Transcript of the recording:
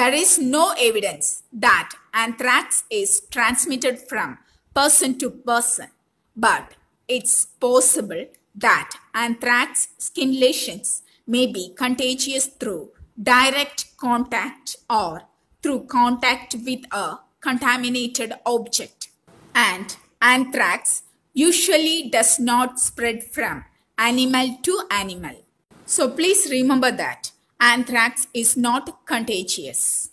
There is no evidence that anthrax is transmitted from person to person, but it's possible that anthrax skin lesions may be contagious through direct contact or through contact with a contaminated object. And anthrax usually does not spread from animal to animal. So please remember that anthrax is not contagious.